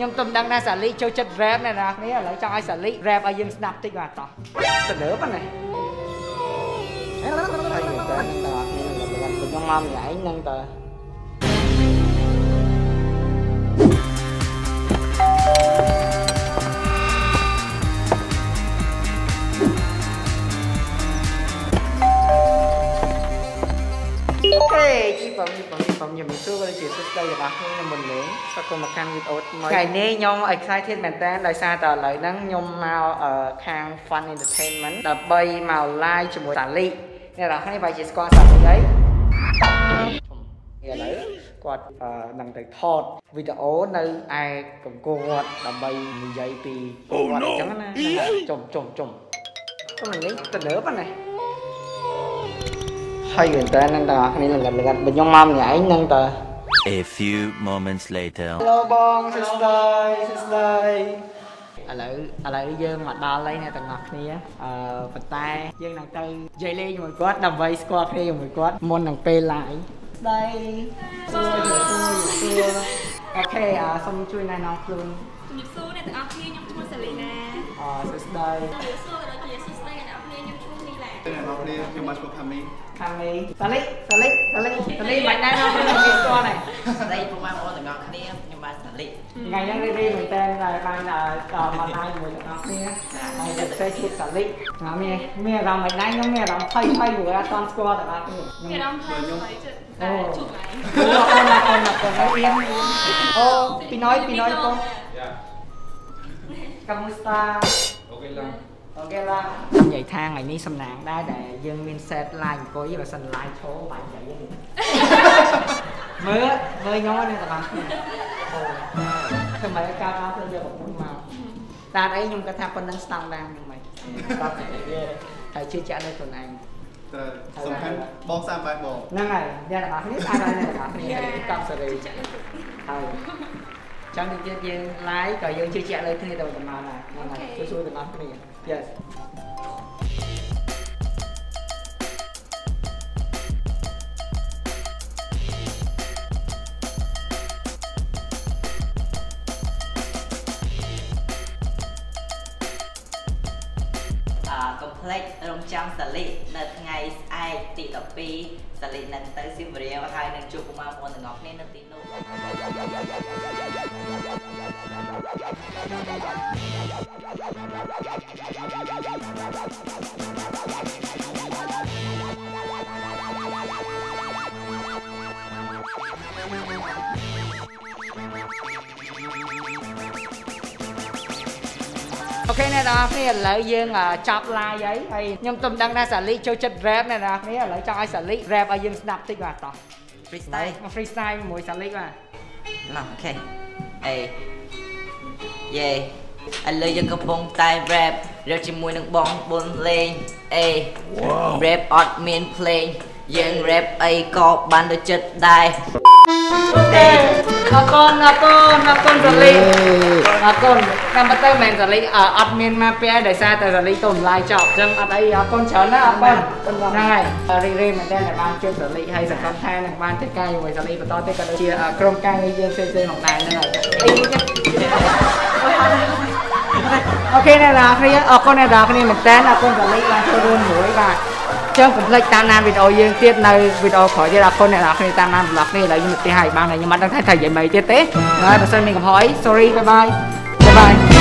ยังตมดังนาสาลีโชว์ชัดแรปนะนะนี่หลังจากไอ้สาลีแรปไอ้ยังสนับติดมาต่อเสนอปะเนี่ยน้องมันไหนนั่งต่ออย่ามีสู้กันจีบสู้อย่ามาให้มันเลี้ยงสักคนมาคันกินอดไก่นี่ยงไอ้ใครที่แมนแตนได้ซาต่อเลยนั่งยงมาคางฟันเอนเตอร์เทนเมนต์แต่ใบมาไล่จมูกสาลีนี่เราให้ใบจีสกอร์สามตัวได้อย่าเลยกอดนั่งแต่ทอดวิดีโอในไอ้กับกอดแต่ใบมีใยปีกอดจังนะจมก็มันนี่แต่เดิมปะเนี่ยให้เห็นแต่นั่นตาอันนี้หลับๆกันเป็นยองมามใหญ่นั่นตา A few moments later โลบองสิสไลอะไรเยอะมาดาเลยเนี่ยแต่หนักนี้ปัตตาเยอะหนักใจใหญ่เลยอยู่เหมือนกัดดับไว้สกอร์เลยอยู่เหมือนกัดมนหนังเปไหลได้สู้โอเคส่งช่วยนายน้องคุณหยิบสู้เนี่ยแต่เอาพี่ยังช่วยเสรีนะสิสไลเราเรียกยังมาชกคำนี้สลิไปได้เราเป็นคนตัวไหนสลิผมว่าโอ้แต่งานคันนี้ยังมาสลิไงยังได้เหมือนเต้นอะไรบ้างมาได้อยู่แต่งานนี้ไปจะใช้ชุดสลิเมียเราไม่ได้น้องเมียเราค่อยๆอยู่แล้วตอนสกอร์แต่งานนี้เมียเราค่อยๆจะได้ชุดไหนคนไม่เรียนโอ้ปีน้อยก็กัมพูชาโอเคละทำใหญ่ทางไอ้นี่สำนางได้แต่ยังมีเซตไลน์ก็ยังแบบสันไลน์โชว์ไปใหญ่ยังเมื่อย้อนเนี่ยแต่ละทำไมก้าวเราเพิ่งจะบอกคุณมาตาไอ้ยุ่งกระทำคนนั้นสตางค์แดงยังไงใครชื่อเจ้าในตัวนั้นสำคัญบองสามใบบอกนั่งไงเนี่ยแต่ละคนนี้ตาอะไรเนี่ยแต่ละคนนี้กำเสรีใช่จังที่จะยังไลฟ์ก็ยังชื่อเจ้าเลยที่นี่แต่ประมาณไหนช่วยแต่ละคนนี้Yes. ก็เพลย์ลงจังสลิดในไงไอติดต่อปีสลิดนั่งเตยซิมเรียวไฮนั่งจูบมาโมนงอกนี่นั่งตีนุ่โอเคเนี่ยนะนี่หลังยังจับลายยัยไอ้ยงตมดังนาสาลีโชว์ชัดแรปเนี่ยนะนี่หลังจากไอ้สาลีแรปไอ้ยังสนับติดมาต่อฟรีสไตล์มวยสาลีมาโอเคไอ้เย่อะไรยังกระพงตายแรปเราจะมวยนักบองบนเลนไอ้แรปออดเมนเพลงยังแรปไอ้กอบันโดยจัดได้นักก้อนสลีนักก้อนนักบัตเตอร์แมนสลีอัดเมนมาเปียได้ซาแต่สลีต้มลายจอบจังอะไรก้อนเฉินนะก้อนได้รีมันได้ในบ้านเชื่อสลีให้สักคำแทนในบ้านใกล้ๆไว้สลีประตูเตะกระเจียโครงการนี้ยังเซนของนายนั่นแหละโอเคในดาวคนนี้คนในดาวคนนี้มันแทนก้อนสลีมาโชว์รูนหวยบาทเจ้าผมเลยตามนานวิดีโอยืนเทียบในวิดีโอขอที่เราคนเนี่ยเราคนตามนานหลักนี่เราอยู่ในที่หายบางในยังมันต้องถ่ายใหญ่ใหม่เต้เต้น้อยแต่ส่วนหนึ่งก็หอย sorry bye bye